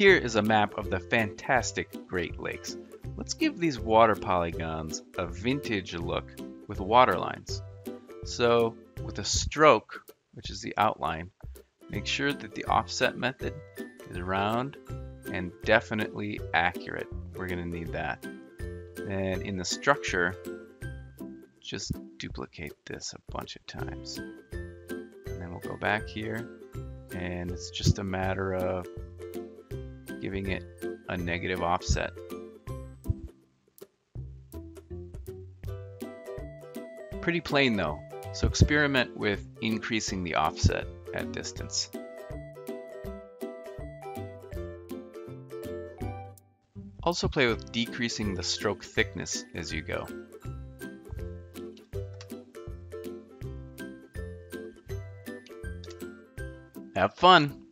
Here is a map of the fantastic Great Lakes. Let's give these water polygons a vintage look with water lines. So with a stroke, which is the outline, make sure that the offset method is round and definitely accurate. We're going to need that. And in the structure, just duplicate this a bunch of times. And then we'll go back here, and it's just a matter of giving it a negative offset. Pretty plain though, so experiment with increasing the offset at distance. Also play with decreasing the stroke thickness as you go. Have fun!